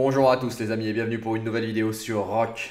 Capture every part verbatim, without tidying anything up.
Bonjour à tous les amis et bienvenue pour une nouvelle vidéo sur R O K.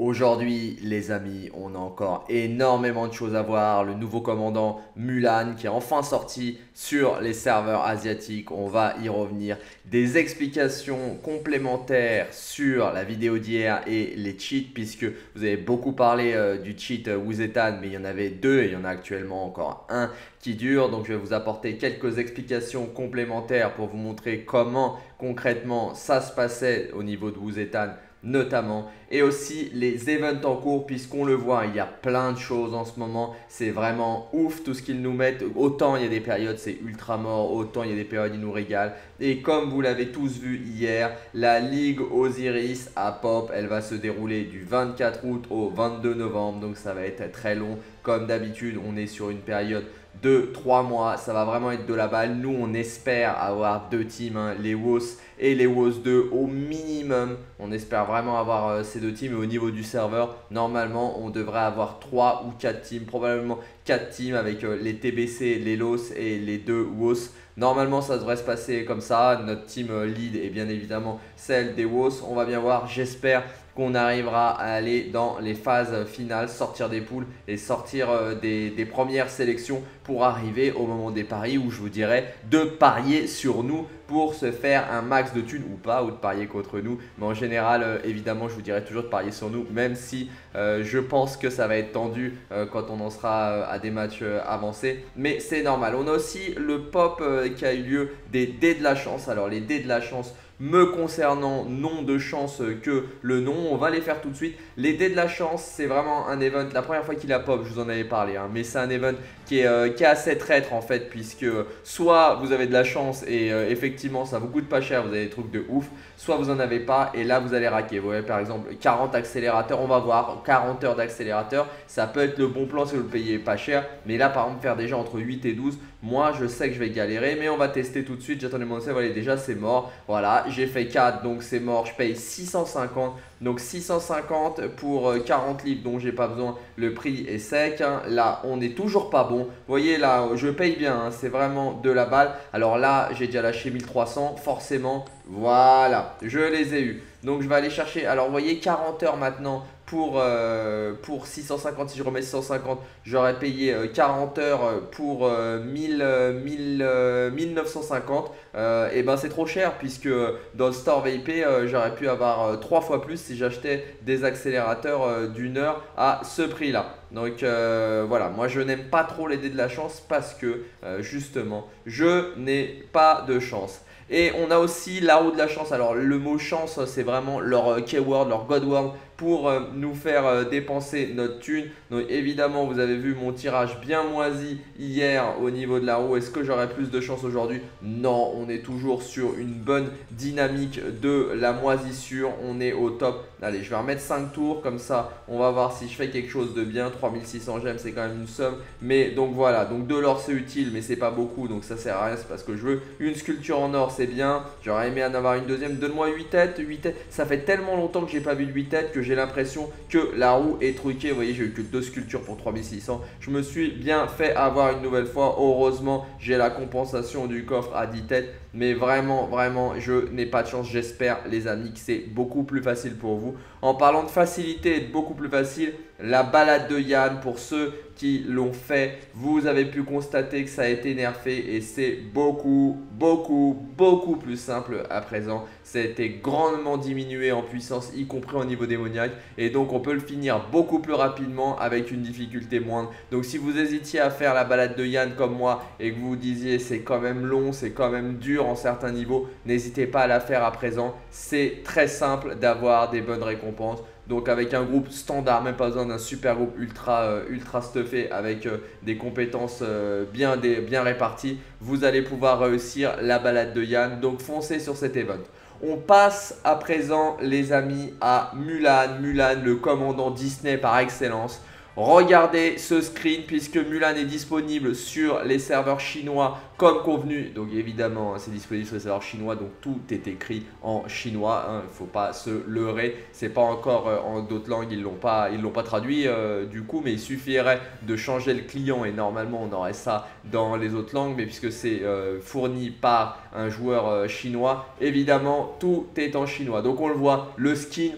Aujourd'hui les amis, on a encore énormément de choses à voir. Le nouveau commandant Mulan qui est enfin sorti sur les serveurs asiatiques, on va y revenir. Des explications complémentaires sur la vidéo d'hier et les cheats, puisque vous avez beaucoup parlé euh, du cheat Wu Zetian, mais il y en avait deux et il y en a actuellement encore un qui dure. Donc je vais vous apporter quelques explications complémentaires pour vous montrer comment concrètement ça se passait au niveau de Wu Zetian notamment, et aussi les events en cours, puisqu'on le voit, il y a plein de choses en ce moment, c'est vraiment ouf tout ce qu'ils nous mettent. Autant il y a des périodes c'est ultra mort, autant il y a des périodes ils nous régalent, et comme vous l'avez tous vu hier, la Ligue Osiris à Pop, elle va se dérouler du vingt-quatre août au vingt-deux novembre, donc ça va être très long. Comme d'habitude, on est sur une période de trois mois, ça va vraiment être de la balle. Nous on espère avoir deux teams, hein, les W O S et les W O S deux au minimum. On espère vraiment avoir euh, ces deux teams, et au niveau du serveur, normalement on devrait avoir trois ou quatre teams, probablement quatre teams avec euh, les T B C, les L O S et les deux W O S. Normalement ça devrait se passer comme ça. Notre team euh, lead est bien évidemment celle des W O S, on va bien voir, j'espère qu'on arrivera à aller dans les phases finales, sortir des poules et sortir des, des premières sélections pour arriver au moment des paris, où je vous dirais de parier sur nous pour se faire un max de thunes, ou pas, ou de parier contre nous. Mais en général, évidemment, je vous dirais toujours de parier sur nous, même si euh, je pense que ça va être tendu euh, quand on en sera à des matchs euh, avancés. Mais c'est normal. On a aussi le pop euh, qui a eu lieu des dés de la chance. Alors les dés de la chance me concernant, nom de chance que le nom, on va les faire tout de suite. Les dés de la chance, c'est vraiment un event, la première fois qu'il a pop, je vous en avais parlé, hein, mais c'est un event qui est, euh, qui est assez traître en fait, puisque soit vous avez de la chance et euh, effectivement ça vous coûte pas cher, vous avez des trucs de ouf, soit vous en avez pas et là vous allez raquer. Vous voyez par exemple quarante accélérateurs, on va voir, quarante heures d'accélérateur, ça peut être le bon plan si vous le payez pas cher, mais là par exemple faire déjà entre huit et douze, moi je sais que je vais galérer, mais on va tester tout de suite. J'attendais mon save, allez, déjà c'est mort, voilà. J'ai fait quatre, donc c'est mort, je paye six cent cinquante, donc six cent cinquante pour quarante livres dont j'ai pas besoin, le prix est sec, hein. Là on n'est toujours pas bon, vous voyez là je paye bien, hein. C'est vraiment de la balle. Alors là j'ai déjà lâché mille trois cents forcément, voilà, je les ai eus, donc je vais aller chercher. Alors vous voyez quarante heures maintenant pour, euh, pour six cent cinquante, si je remets six cent cinquante, j'aurais payé euh, quarante heures pour euh, mille, euh, mille, euh, mille neuf cent cinquante. Euh, et ben c'est trop cher, puisque dans le store V I P, euh, j'aurais pu avoir euh, trois fois plus si j'achetais des accélérateurs euh, d'une heure à ce prix-là. Donc euh, voilà, moi je n'aime pas trop les dés de la chance parce que euh, justement, je n'ai pas de chance. Et on a aussi la roue de la chance. Alors le mot chance, c'est vraiment leur keyword, leur godword pour euh, nous faire euh, dépenser notre thune. Donc évidemment, vous avez vu mon tirage bien moisi hier au niveau de la roue. Est-ce que j'aurais plus de chance aujourd'hui? Non, on est toujours sur une bonne dynamique de la moisissure. On est au top. Allez, je vais remettre cinq tours comme ça. On va voir si je fais quelque chose de bien. trois mille six cents gemmes, c'est quand même une somme. Mais donc voilà, donc de l'or c'est utile, mais c'est pas beaucoup. Donc ça sert à rien, c'est parce que je veux une sculpture en or, c'est bien. J'aurais aimé en avoir une deuxième. Donne-moi huit têtes, huit têtes. Ça fait tellement longtemps que j'ai pas vu de huit têtes que j'ai l'impression que la roue est truquée. Vous voyez, j'ai eu que deux sculptures pour trois mille six cents. Je me suis bien fait avoir une nouvelle fois. Heureusement, j'ai la compensation du coffre à dix têtes. Mais vraiment, vraiment, je n'ai pas de chance. J'espère, les amis, que c'est beaucoup plus facile pour vous. En parlant de facilité et de beaucoup plus facile, la balade de Yann, pour ceux qui l'ont fait, vous avez pu constater que ça a été nerfé et c'est beaucoup, beaucoup, beaucoup plus simple à présent. Ça a été grandement diminué en puissance, y compris au niveau démoniaque, et donc on peut le finir beaucoup plus rapidement avec une difficulté moindre. Donc si vous hésitiez à faire la balade de Yann comme moi et que vous vous disiez c'est quand même long, c'est quand même dur en certains niveaux, n'hésitez pas à la faire à présent. C'est très simple d'avoir des bonnes récompenses. Donc avec un groupe standard, même pas besoin d'un super groupe ultra, euh, ultra stuffé, avec euh, des compétences euh, bien, des, bien réparties, vous allez pouvoir réussir la balade de Yann. Donc foncez sur cet event. On passe à présent les amis à Mulan, Mulan le commandant Disney par excellence. Regardez ce screen puisque Mulan est disponible sur les serveurs chinois comme convenu. Donc évidemment, c'est disponible sur les serveurs chinois, donc tout est écrit en chinois. Il hein, ne faut pas se leurrer. C'est pas encore euh, en d'autres langues, ils l'ont pas, ils l'ont pas traduit euh, du coup, mais il suffirait de changer le client et normalement on aurait ça dans les autres langues. Mais puisque c'est euh, fourni par un joueur euh, chinois, évidemment tout est en chinois. Donc on le voit, le skin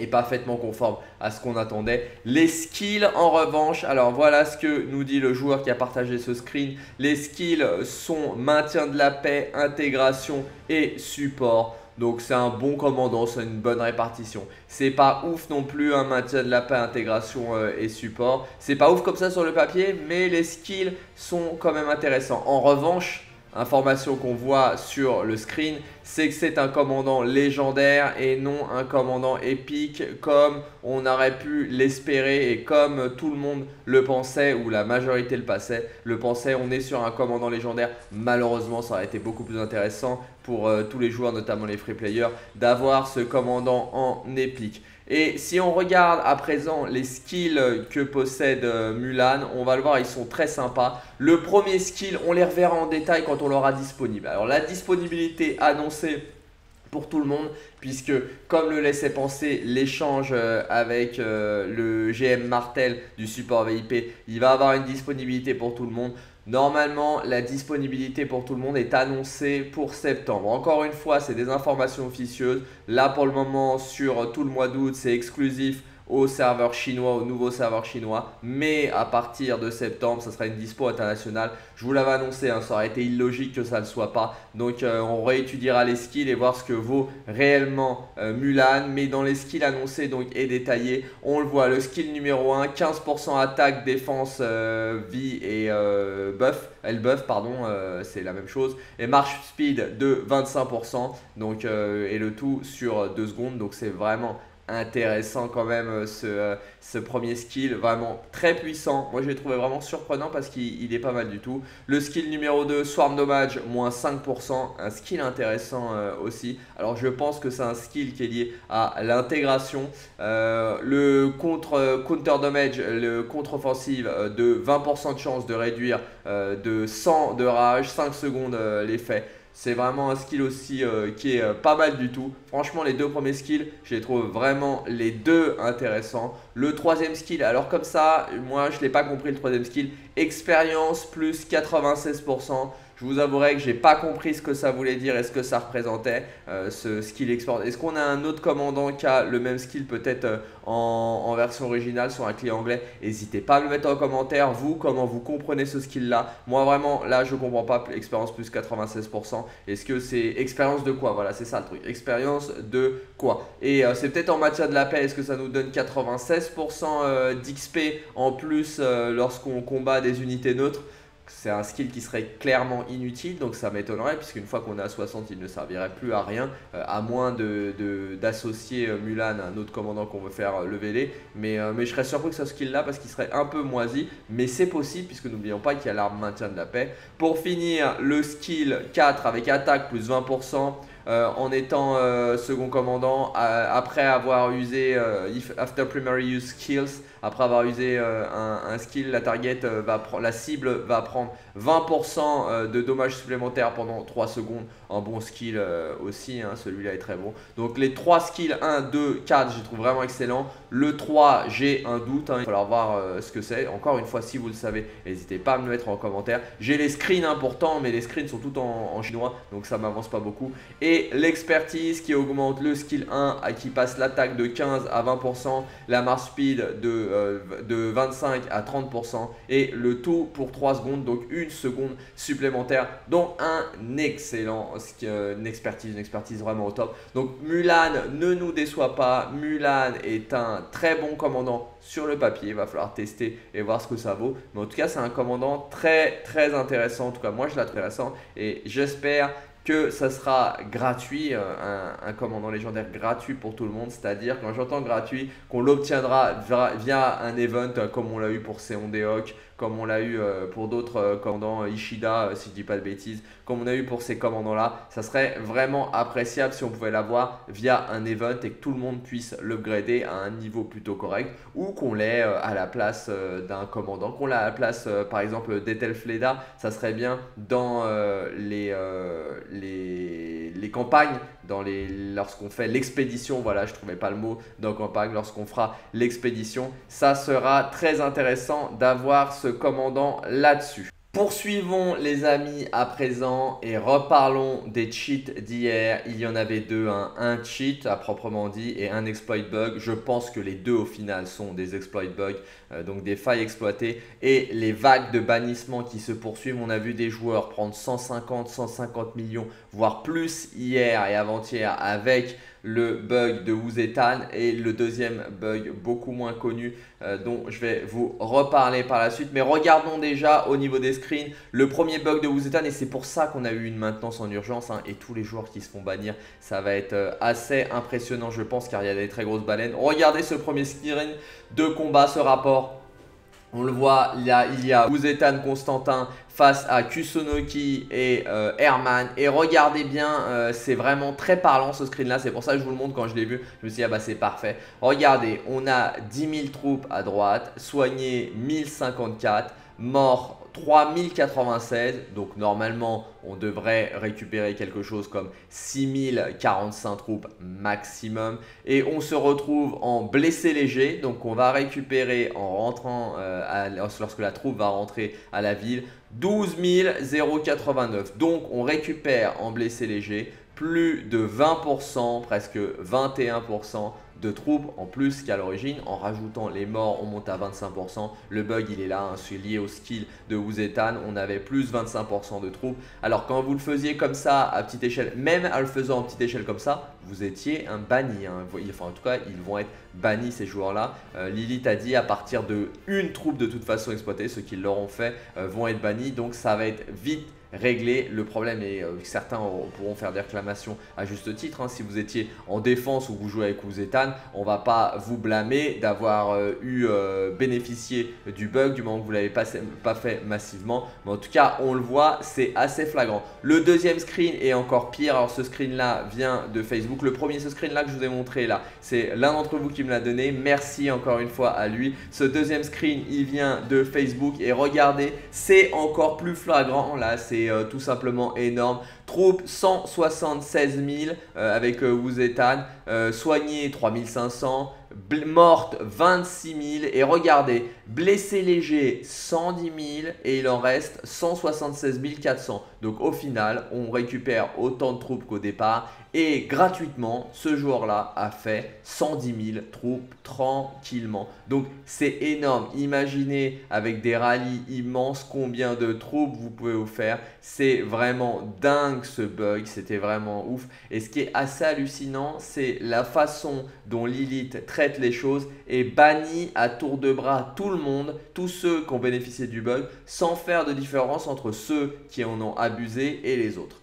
est parfaitement conforme à ce qu'on attendait. Les skills en revanche, alors voilà ce que nous dit le joueur qui a partagé ce screen. Les skills sont maintien de la paix, intégration et support. Donc c'est un bon commandant, c'est une bonne répartition. C'est pas ouf non plus, un hein, maintien de la paix, intégration euh, et support. C'est pas ouf comme ça sur le papier, mais les skills sont quand même intéressants. En revanche, information qu'on voit sur le screen, c'est que c'est un commandant légendaire et non un commandant épique comme on aurait pu l'espérer et comme tout le monde le pensait ou la majorité le, passait, le pensait. On est sur un commandant légendaire. Malheureusement, ça aurait été beaucoup plus intéressant pour euh, tous les joueurs, notamment les free players, d'avoir ce commandant en épique. Et si on regarde à présent les skills que possède Mulan, on va le voir, ils sont très sympas. Le premier skill, on les reverra en détail quand on l'aura disponible. Alors la disponibilité annoncée pour tout le monde, puisque comme le laissait penser l'échange avec euh, le G M Martel du support V I P, il va avoir une disponibilité pour tout le monde. Normalement, la disponibilité pour tout le monde est annoncée pour septembre. Encore une fois, c'est des informations officieuses. Là, pour le moment, sur tout le mois d'août, c'est exclusif aux serveurs chinois, aux nouveaux serveurs chinois. Mais à partir de septembre, ça sera une dispo internationale. Je vous l'avais annoncé, hein, ça aurait été illogique que ça ne le soit pas. Donc, euh, on réétudiera les skills et voir ce que vaut réellement euh, Mulan. Mais dans les skills annoncés donc, et détaillés, on le voit. Le skill numéro un, quinze pour cent attaque, défense, euh, vie et euh, buff. Elle buff, pardon, euh, c'est la même chose. Et marche speed de vingt-cinq pour cent. Donc, euh, et le tout sur deux secondes. Donc, c'est vraiment intéressant quand même ce, euh, ce premier skill, vraiment très puissant. Moi je l'ai trouvé vraiment surprenant parce qu'il est pas mal du tout. Le skill numéro deux, Swarm Dommage, moins cinq pour cent, un skill intéressant euh, aussi. Alors je pense que c'est un skill qui est lié à l'intégration. Euh, le contre, euh, Counter Dommage, le contre-offensive euh, de vingt pour cent de chance de réduire euh, de cent de rage, cinq secondes euh, l'effet. C'est vraiment un skill aussi euh, qui est euh, pas mal du tout. Franchement, les deux premiers skills, je les trouve vraiment les deux intéressants. Le troisième skill, alors comme ça, moi, je ne l'ai pas compris le troisième skill. Expérience plus quatre-vingt-seize pour cent. Je vous avouerai que je n'ai pas compris ce que ça voulait dire et ce que ça représentait, euh, ce skill export. Est-ce qu'on a un autre commandant qui a le même skill peut-être euh, en, en version originale sur un client anglais? N'hésitez pas à me mettre en commentaire, vous, comment vous comprenez ce skill-là. Moi, vraiment, là, je ne comprends pas expérience plus quatre-vingt-seize pour cent. Est-ce que c'est expérience de quoi? Voilà, c'est ça le truc. Expérience de quoi? Et euh, c'est peut-être en matière de la paix. Est-ce que ça nous donne quatre-vingt-seize pour cent euh, d'X P en plus euh, lorsqu'on combat des unités neutres? C'est un skill qui serait clairement inutile, donc ça m'étonnerait, puisqu'une fois qu'on est à soixante, il ne servirait plus à rien, euh, à moins d'associer de, de, Mulan à un autre commandant qu'on veut faire euh, leveler. Mais, euh, mais je serais surpris que ce skill-là, parce qu'il serait un peu moisi, mais c'est possible, puisque n'oublions pas qu'il y a l'arme maintien de la paix. Pour finir, le skill quatre avec attaque plus vingt pour cent. Euh, en étant euh, second commandant, euh, après avoir usé euh, if after primary use skills, après avoir usé euh, un, un skill, la target euh, va la cible va prendre vingt pour cent euh, de dommages supplémentaires pendant trois secondes. Un bon skill euh, aussi, hein, celui-là est très bon. Donc les trois skills un, deux, quatre, je les trouve vraiment excellents. Le trois, j'ai un doute, hein, il va falloir voir euh, ce que c'est. Encore une fois, si vous le savez, n'hésitez pas à me le mettre en commentaire. J'ai les screens hein, pourtant, mais les screens sont tout en, en chinois, donc ça m'avance pas beaucoup. Et l'expertise qui augmente le skill un à qui passe l'attaque de quinze à vingt pour cent, la marche speed de, euh, de vingt-cinq à trente pour cent et le tout pour trois secondes, donc une seconde supplémentaire, dont un excellent euh, une expertise, une expertise vraiment au top. Donc Mulan ne nous déçoit pas, Mulan est un très bon commandant sur le papier, il va falloir tester et voir ce que ça vaut, mais en tout cas c'est un commandant très très intéressant, en tout cas moi je la trouve intéressant et j'espère que ça sera gratuit, un, un commandant légendaire gratuit pour tout le monde, c'est-à-dire quand j'entends gratuit, qu'on l'obtiendra via un event comme on l'a eu pour Seondeok, comme on l'a eu pour d'autres commandants, Ishida si je dis pas de bêtises, comme on a eu pour ces commandants-là. Ça serait vraiment appréciable si on pouvait l'avoir via un event et que tout le monde puisse l'upgrader à un niveau plutôt correct, ou qu'on l'ait à la place d'un commandant, qu'on l'ait à la place par exemple d'Etel Fleda. Ça serait bien dans les... Les, les campagnes, dans les, lorsqu'on fait l'expédition, voilà, je ne trouvais pas le mot dans campagne, lorsqu'on fera l'expédition, ça sera très intéressant d'avoir ce commandant là-dessus. Poursuivons les amis à présent et reparlons des cheats d'hier. Il y en avait deux, hein. Un cheat à proprement dit et un exploit bug. Je pense que les deux au final sont des exploit bugs, euh, donc des failles exploitées, et les vagues de bannissement qui se poursuivent. On a vu des joueurs prendre cent cinquante, cent cinquante millions, voire plus hier et avant-hier avec le bug de Wu Zetian et le deuxième bug beaucoup moins connu euh, dont je vais vous reparler par la suite. Mais regardons déjà au niveau des screens le premier bug de Wu Zetian, et c'est pour ça qu'on a eu une maintenance en urgence, hein, et tous les joueurs qui se font bannir, ça va être euh, assez impressionnant je pense, car il y a des très grosses baleines. Regardez ce premier screen de combat, ce rapport. On le voit, il y a, il y a Wu Zetian Constantin face à Kusunoki et euh, Herman. Et regardez bien, euh, c'est vraiment très parlant ce screen là. C'est pour ça que je vous le montre, quand je l'ai vu, je me suis dit ah bah c'est parfait. Regardez, on a dix mille troupes à droite, soignées mille cinquante-quatre, morts trois mille quatre-vingt-seize, donc normalement on devrait récupérer quelque chose comme six mille quarante-cinq troupes maximum, et on se retrouve en blessé léger, donc on va récupérer en rentrant, euh, à, lorsque la troupe va rentrer à la ville, douze mille quatre-vingt-neuf, donc on récupère en blessé léger plus de vingt pour cent, presque vingt et un pour cent de troupes en plus qu'à l'origine. En rajoutant les morts, on monte à vingt-cinq pour cent. Le bug, il est là, hein, c'est lié au skill de Wu Zetian. On avait plus vingt-cinq pour cent de troupes. Alors, quand vous le faisiez comme ça, à petite échelle, même en le faisant à petite échelle comme ça, vous étiez un banni. Hein. Enfin, en tout cas, ils vont être bannis, ces joueurs-là. Euh, Lilith a dit à partir de une troupe de toute façon exploitée, ceux qui l'auront fait euh, vont être bannis. Donc, ça va être vite régler le problème, et euh, certains pourront faire des réclamations à juste titre, hein. Si vous étiez en défense ou vous jouez avec Wu Zetian, on va pas vous blâmer d'avoir euh, eu euh, bénéficié du bug du moment que vous l'avez pas, pas fait massivement, mais en tout cas on le voit, c'est assez flagrant. Le deuxième screen est encore pire. Alors ce screen là vient de Facebook, le premier, ce screen là que je vous ai montré là, c'est l'un d'entre vous qui me l'a donné, merci encore une fois à lui. Ce deuxième screen, il vient de Facebook, et regardez, c'est encore plus flagrant là, c'est Euh, tout simplement énorme. Troupe cent soixante-seize mille euh, avec euh, Wu Zetian, euh, soigné trois mille cinq cents, morte vingt-six mille, et regardez, blessé léger cent dix mille, et il en reste cent soixante-seize mille quatre cents. Donc au final, on récupère autant de troupes qu'au départ, et gratuitement, ce joueur-là a fait cent dix mille troupes tranquillement. Donc c'est énorme. Imaginez avec des rallyes immenses combien de troupes vous pouvez vous faire. C'est vraiment dingue ce bug, c'était vraiment ouf. Et ce qui est assez hallucinant, c'est la façon dont Lilith traite les choses et bannit à tour de bras tout le monde, tous ceux qui ont bénéficié du bug, sans faire de différence entre ceux qui en ont abusé et les autres.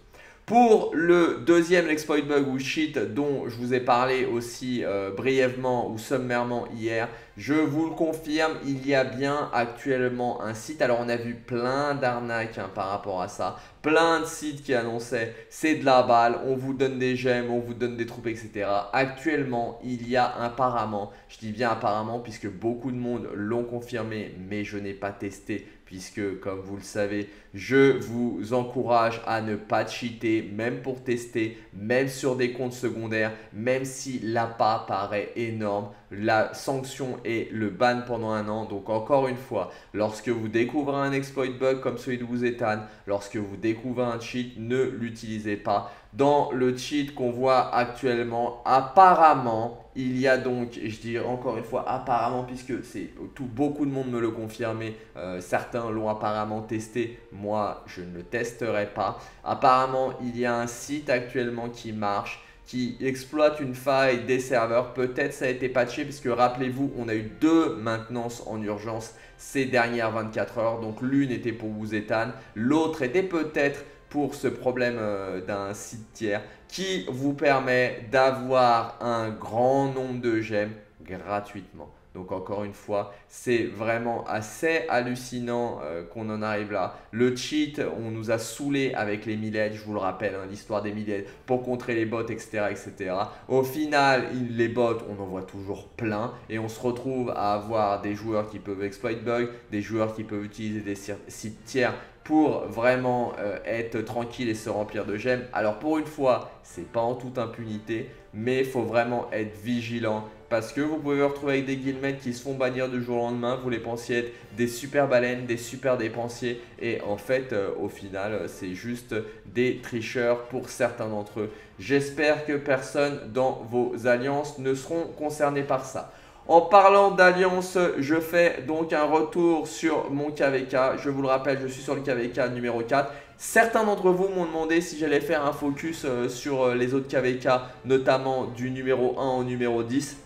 Pour le deuxième exploit bug ou cheat dont je vous ai parlé aussi euh, brièvement ou sommairement hier, je vous le confirme, il y a bien actuellement un site. Alors on a vu plein d'arnaques hein, par rapport à ça, plein de sites qui annonçaient c'est de la balle, on vous donne des gemmes, on vous donne des troupes, et cetera. Actuellement, il y a apparemment, je dis bien apparemment puisque beaucoup de monde l'ont confirmé, mais je n'ai pas testé, puisque comme vous le savez, je vous encourage à ne pas cheater, même pour tester, même sur des comptes secondaires, même si l'appât paraît énorme, la sanction est le ban pendant un an. Donc encore une fois, lorsque vous découvrez un exploit bug comme celui de Wu Zetian, lorsque vous découvrez un cheat, ne l'utilisez pas. Dans le cheat qu'on voit actuellement, apparemment, il y a donc, je dirais encore une fois apparemment, puisque c'est tout, beaucoup de monde me le confirmait, euh, certains l'ont apparemment testé, moi je ne le testerai pas. Apparemment, il y a un site actuellement qui marche, qui exploite une faille des serveurs. Peut-être ça a été patché, puisque rappelez-vous, on a eu deux maintenances en urgence ces dernières vingt-quatre heures. Donc l'une était pour Wu Zetian, l'autre était peut-être pour ce problème d'un site tiers qui vous permet d'avoir un grand nombre de gemmes gratuitement. Donc encore une fois, c'est vraiment assez hallucinant euh, qu'on en arrive là. Le cheat, on nous a saoulés avec les mille aides, je vous le rappelle, hein, l'histoire des mille aides pour contrer les bots, et cetera, et cetera. Au final, il, les bots, on en voit toujours plein et on se retrouve à avoir des joueurs qui peuvent exploit bug, des joueurs qui peuvent utiliser des sites tiers pour vraiment euh, être tranquille et se remplir de gemmes. Alors pour une fois, c'est pas en toute impunité, mais il faut vraiment être vigilant. Parce que vous pouvez vous retrouver avec des guildmates qui se font bannir du jour au lendemain. Vous les pensiez être des super baleines, des super dépensiers. Et en fait, euh, au final, c'est juste des tricheurs pour certains d'entre eux. J'espère que personne dans vos alliances ne seront concernés par ça. En parlant d'alliance, je fais donc un retour sur mon K V K. Je vous le rappelle, je suis sur le K V K numéro quatre. Certains d'entre vous m'ont demandé si j'allais faire un focus euh, sur les autres K V K, notamment du numéro un au numéro dix.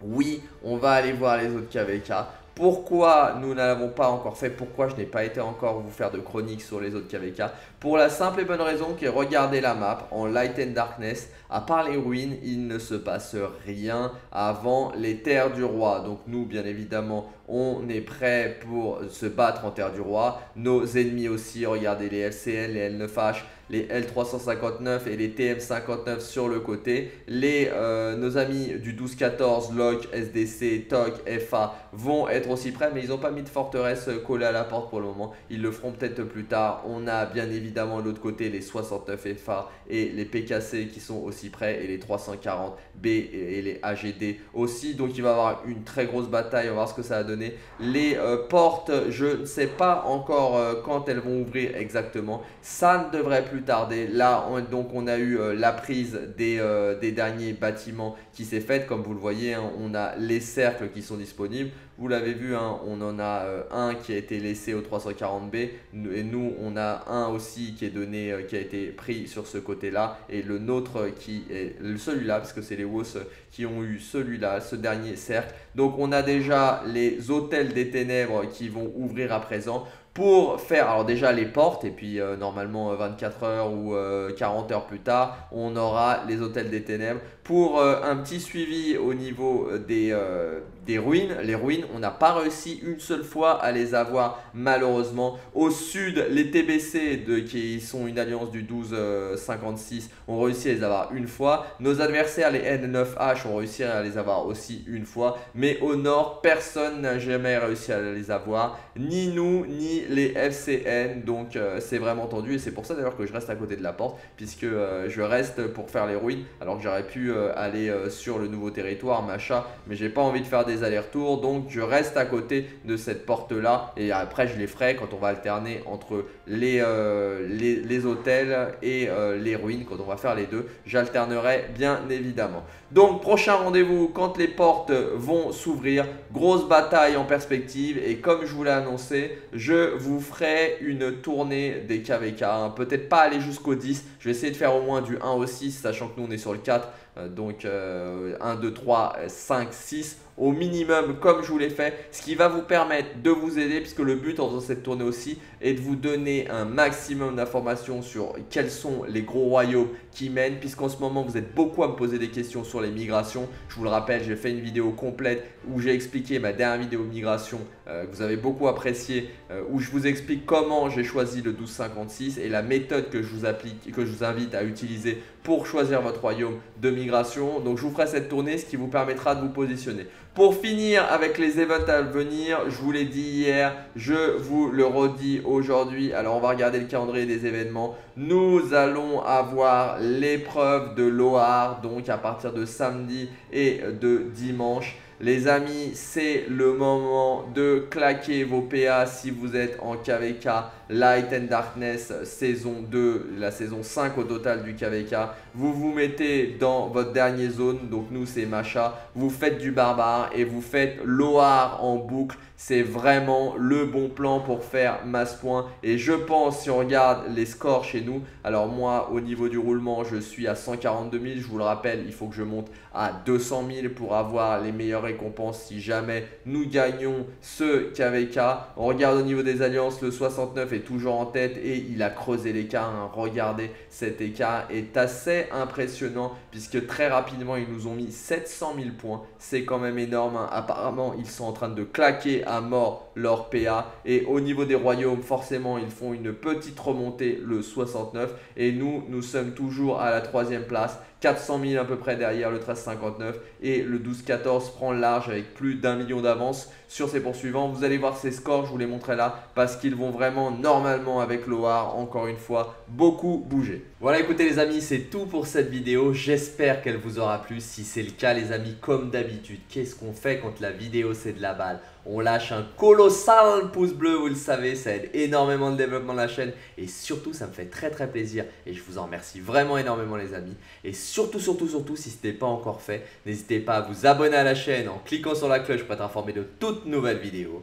Oui, on va aller voir les autres K V K. Pourquoi nous n'avons pas encore fait, pourquoi je n'ai pas été encore vous faire de chronique sur les autres K V K? Pour la simple et bonne raison que regardez la map en Light and Darkness, à part les ruines, il ne se passe rien avant les terres du roi. Donc nous, bien évidemment, on est prêt pour se battre en terre du roi. Nos ennemis aussi, regardez les F C N, les L neuf H, les L trois cent cinquante-neuf et les T M cinquante-neuf sur le côté. Les, euh, nos amis du douze quatorze, Lok, S D C, Tok, F A vont être aussi près, mais ils n'ont pas mis de forteresse collée à la porte pour le moment. Ils le feront peut-être plus tard. On a bien évidemment de l'autre côté les soixante-neuf F A et les P K C qui sont aussi près, et les trois cent quarante B et les A G D aussi. Donc il va y avoir une très grosse bataille. On va voir ce que ça va donner. Les euh, portes, je ne sais pas encore euh, quand elles vont ouvrir exactement. Ça ne devrait plus tarder. Là, on, donc on a eu euh, la prise des, euh, des derniers bâtiments qui s'est faite. Comme vous le voyez, hein, on a les cercles qui sont disponibles. Vous l'avez vu, hein, on en a euh, un qui a été laissé au trois cent quarante B et nous on a un aussi qui est donné, euh, qui a été pris sur ce côté-là, et le nôtre qui est celui-là, parce que c'est les W O S qui ont eu celui-là, ce dernier cercle. Donc on a déjà les hôtels des ténèbres qui vont ouvrir à présent. Pour faire, alors déjà les portes, et puis euh, normalement euh, vingt-quatre heures ou euh, quarante heures plus tard, on aura les hôtels des ténèbres. Pour euh, un petit suivi au niveau des, euh, des ruines, les ruines, on n'a pas réussi une seule fois à les avoir malheureusement. Au sud, les T B C de, qui sont une alliance du douze cinquante-six ont réussi à les avoir une fois. Nos adversaires, les N neuf H, ont réussi à les avoir aussi une fois. Mais au nord, personne n'a jamais réussi à les avoir, ni nous, ni les F C N, donc euh, c'est vraiment tendu, et c'est pour ça d'ailleurs que je reste à côté de la porte, puisque euh, je reste pour faire les ruines, alors que j'aurais pu euh, aller euh, sur le nouveau territoire, Macha, mais j'ai pas envie de faire des allers-retours, donc je reste à côté de cette porte là, et après je les ferai quand on va alterner entre les, euh, les, les hôtels et euh, les ruines, quand on va faire les deux, j'alternerai bien évidemment. Donc prochain rendez-vous quand les portes vont s'ouvrir, grosse bataille en perspective, et comme je vous l'ai annoncé, je vous ferai une tournée des K V K, hein. Peut-être pas aller jusqu'au dix, je vais essayer de faire au moins du un au six, sachant que nous on est sur le quatre, euh, donc euh, un, deux, trois, cinq, six au minimum comme je vous l'ai fait, ce qui va vous permettre de vous aider, puisque le but en faisant cette tournée aussi est de vous donner un maximum d'informations sur quels sont les gros royaumes qui mènent, puisqu'en ce moment vous êtes beaucoup à me poser des questions sur les migrations. Je vous le rappelle, j'ai fait une vidéo complète où j'ai expliqué ma dernière vidéo migration euh, que vous avez beaucoup appréciée, euh, où je vous explique comment j'ai choisi le douze cinquante-six et la méthode que je vous applique, que je vous invite à utiliser pour choisir votre royaume de migration. Donc je vous ferai cette tournée, ce qui vous permettra de vous positionner. Pour finir avec les events à venir, je vous l'ai dit hier, je vous le redis aujourd'hui. Alors on va regarder le calendrier des événements. Nous allons avoir l'épreuve de Lohar, donc à partir de samedi et de dimanche. Les amis, c'est le moment de claquer vos P A si vous êtes en K V K Light and Darkness saison deux, la saison cinq au total du K V K. Vous vous mettez dans votre dernière zone, donc nous c'est Macha, vous faites du barbare et vous faites Lohar en boucle. c'est vraiment le bon plan pour faire masse point. Et je pense, si on regarde les scores chez nous, alors moi au niveau du roulement je suis à cent quarante-deux mille, je vous le rappelle, il faut que je monte à deux cent mille pour avoir les meilleures récompenses si jamais nous gagnons ce K V K. On regarde au niveau des alliances, le soixante-neuf est toujours en tête et il a creusé l'écart, hein. Regardez, cet écart est assez impressionnant puisque très rapidement ils nous ont mis sept cent mille points, c'est quand même énorme, hein. Apparemment ils sont en train de claquer à mort leur P A, et au niveau des royaumes forcément ils font une petite remontée, le soixante-neuf, et nous nous sommes toujours à la troisième place, quatre cent mille à peu près derrière le treize cinquante-neuf, et le douze quatorze prend large avec plus d'un million d'avance sur ses poursuivants. Vous allez voir ces scores, je vous les montrerai là parce qu'ils vont vraiment normalement avec Lohar, encore une fois, beaucoup bouger. Voilà, écoutez les amis, c'est tout pour cette vidéo, j'espère qu'elle vous aura plu. Si c'est le cas les amis, comme d'habitude, qu'est-ce qu'on fait quand la vidéo c'est de la balle? On lâche un colossal pouce bleu, vous le savez, ça aide énormément le développement de la chaîne et surtout ça me fait très très plaisir et je vous en remercie vraiment énormément les amis. Et surtout, surtout, surtout, si ce n'est pas encore fait, n'hésitez pas à vous abonner à la chaîne en cliquant sur la cloche pour être informé de toutes nouvelles vidéos.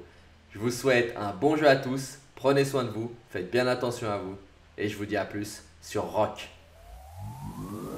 Je vous souhaite un bon jeu à tous, prenez soin de vous, faites bien attention à vous et je vous dis à plus sur R O K.